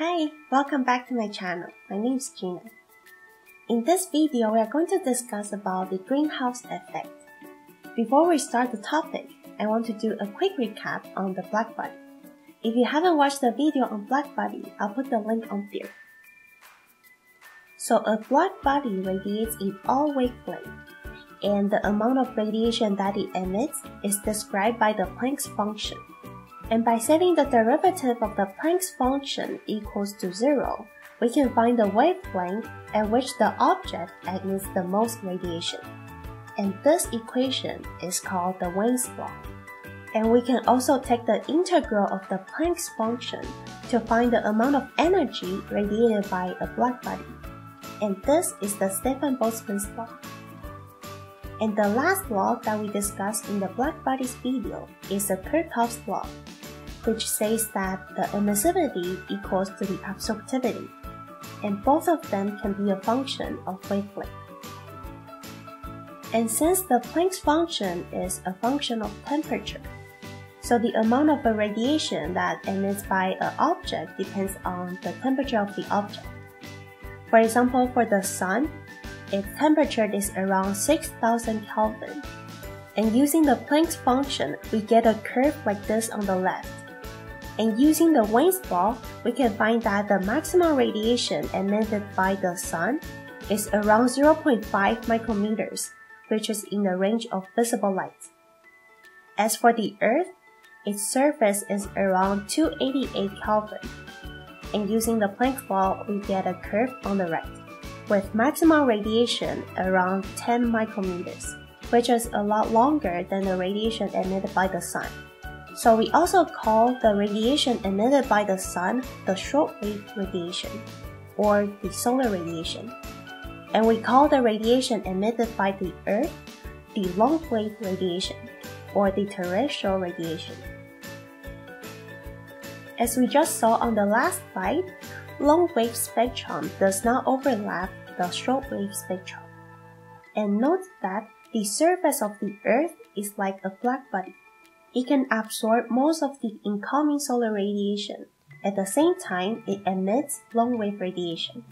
Hi, welcome back to my channel. My name is Gina. In this video, we are going to discuss about the greenhouse effect. Before we start the topic, I want to do a quick recap on the black body. If you haven't watched the video on black body, I'll put the link on there. So a black body radiates in all wavelengths, and the amount of radiation that it emits is described by the Planck's function. And by setting the derivative of the Planck's function equals to 0, we can find the wavelength at which the object emits the most radiation. And this equation is called the Wien's law. And we can also take the integral of the Planck's function to find the amount of energy radiated by a black body. And this is the Stefan Boltzmann's law. And the last law that we discussed in the black body's video is the Kirchhoff's law, which says that the emissivity equals to the absorptivity, and both of them can be a function of wavelength. And since the Planck's function is a function of temperature, so the amount of radiation that emits by an object depends on the temperature of the object. For example, for the sun, its temperature is around 6,000 Kelvin. And using the Planck's function, we get a curve like this on the left. And using the Wien's law, we can find that the maximum radiation emitted by the sun is around 0.5 micrometers, which is in the range of visible light. As for the Earth, its surface is around 288 Kelvin. And using the Planck's law, we get a curve on the right, with maximum radiation around 10 micrometers, which is a lot longer than the radiation emitted by the sun. So we also call the radiation emitted by the sun the short-wave radiation, or the solar radiation. And we call the radiation emitted by the Earth the long-wave radiation, or the terrestrial radiation. As we just saw on the last slide, long-wave spectrum does not overlap the short-wave spectrum. And note that the surface of the Earth is like a black body. It can absorb most of the incoming solar radiation. At the same time, it emits long-wave radiation.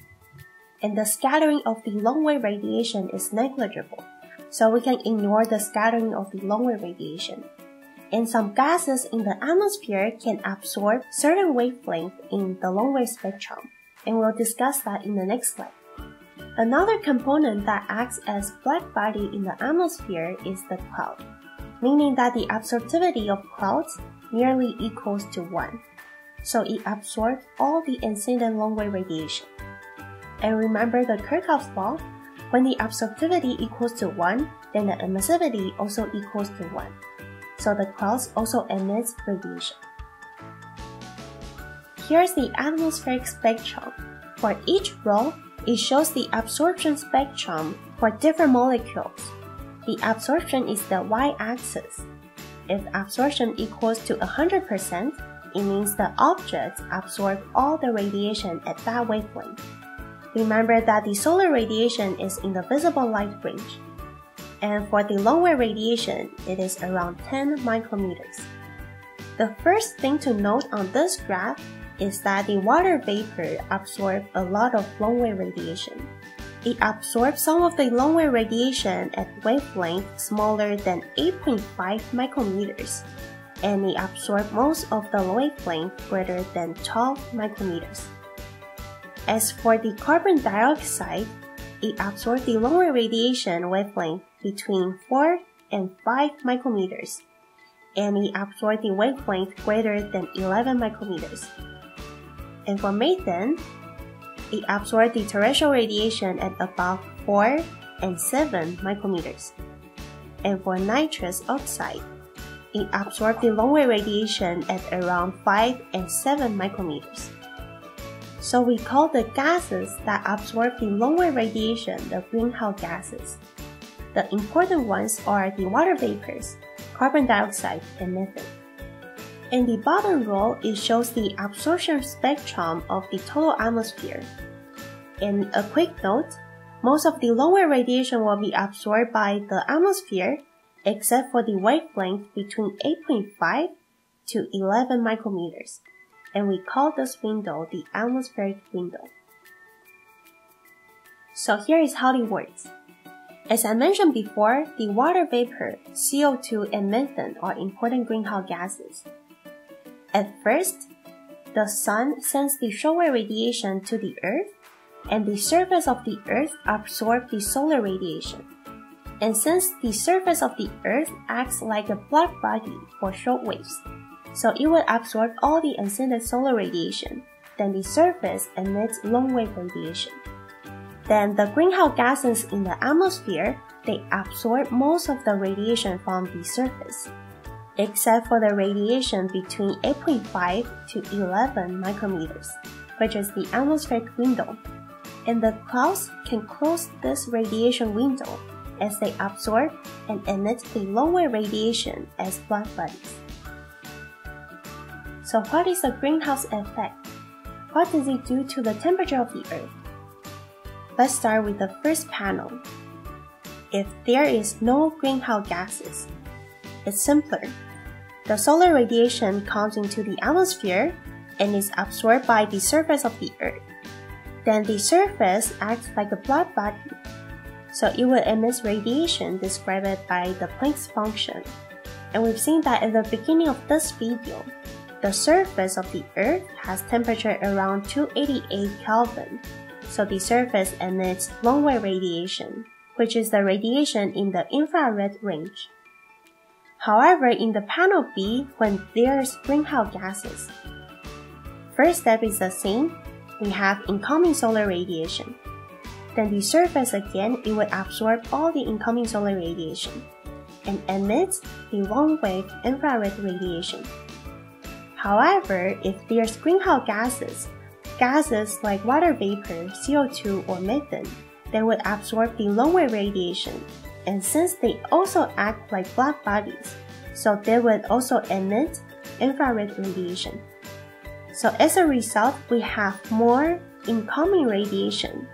And the scattering of the long-wave radiation is negligible, so we can ignore the scattering of the long-wave radiation. And some gases in the atmosphere can absorb certain wavelengths in the long-wave spectrum, and we'll discuss that in the next slide. Another component that acts as black body in the atmosphere is the cloud, meaning that the absorptivity of clouds nearly equals to 1, so it absorbs all the incident long-wave radiation. And remember the Kirchhoff's law, when the absorptivity equals to 1, then the emissivity also equals to 1. So the clouds also emit radiation. Here's the atmospheric spectrum. For each row, it shows the absorption spectrum for different molecules. The absorption is the y-axis. If absorption equals to 100%, it means the object absorbs all the radiation at that wavelength. Remember that the solar radiation is in the visible light range. And for the long-wave radiation, it is around 10 micrometers. The first thing to note on this graph is that the water vapor absorbs a lot of long-wave radiation. It absorbs some of the long-wave radiation at wavelength smaller than 8.5 micrometers, and it absorbs most of the wavelength greater than 12 micrometers. As for the carbon dioxide, it absorbs the long-wave radiation wavelength between 4 and 5 micrometers, and it absorbs the wavelength greater than 11 micrometers. And for methane, it absorbs the terrestrial radiation at about 4 and 7 micrometers. And for nitrous oxide, it absorbs the long-wave radiation at around 5 and 7 micrometers. So we call the gases that absorb the long-wave radiation the greenhouse gases. The important ones are the water vapors, carbon dioxide, and methane. In the bottom row, it shows the absorption spectrum of the total atmosphere. And a quick note, most of the long-wave radiation will be absorbed by the atmosphere, except for the wavelength between 8.5 to 11 micrometers. and we call this window the atmospheric window. So here is how it works. As I mentioned before, the water vapor, CO2, and methane are important greenhouse gases. At first, the sun sends the solar radiation to the earth, and the surface of the earth absorbs the solar radiation. And since the surface of the earth acts like a black body for short waves, so it will absorb all the unsended solar radiation, then the surface emits long-wave radiation. Then the greenhouse gases in the atmosphere, they absorb most of the radiation from the surface, except for the radiation between 8.5 to 11 micrometers, which is the atmospheric window. And the clouds can close this radiation window as they absorb and emit the long-wave radiation as black bodies. So what is the greenhouse effect? What does it do to the temperature of the Earth? Let's start with the first panel. If there is no greenhouse gases, it's simpler. The solar radiation comes into the atmosphere and is absorbed by the surface of the Earth. Then the surface acts like a black body, so it will emit radiation described by the Planck's function. And we've seen that at the beginning of this video, the surface of the Earth has temperature around 288 Kelvin, so the surface emits long-wave radiation, which is the radiation in the infrared range. However, in the panel B, when there's greenhouse gases, first step is the same. We have incoming solar radiation. Then the surface again, it will absorb all the incoming solar radiation and emits the long-wave infrared radiation. However, if there's greenhouse gases, gases like water vapor, CO2, or methane, they will absorb the long-wave radiation. And since they also act like black bodies, so they will also emit infrared radiation. So as a result, we have more incoming radiation.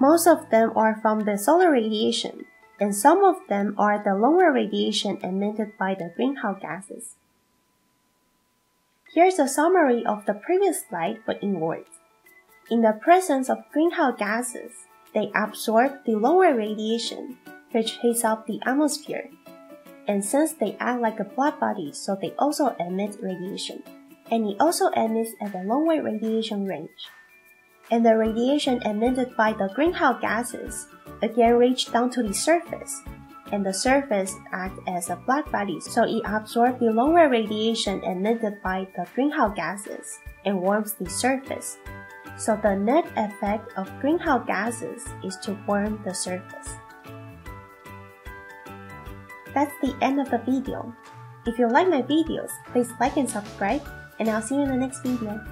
Most of them are from the solar radiation, and some of them are the long-wave radiation emitted by the greenhouse gases. Here's a summary of the previous slide, but in words. In the presence of greenhouse gases, they absorb the long-wave radiation, which heats up the atmosphere. And since they act like a black body, so they also emit radiation. And it also emits at the long-wave radiation range. And the radiation emitted by the greenhouse gases again reach down to the surface, and the surface acts as a black body, so it absorbs the long-wave radiation emitted by the greenhouse gases and warms the surface. So the net effect of greenhouse gases is to warm the surface. That's the end of the video. If you like my videos, please like and subscribe, and I'll see you in the next video.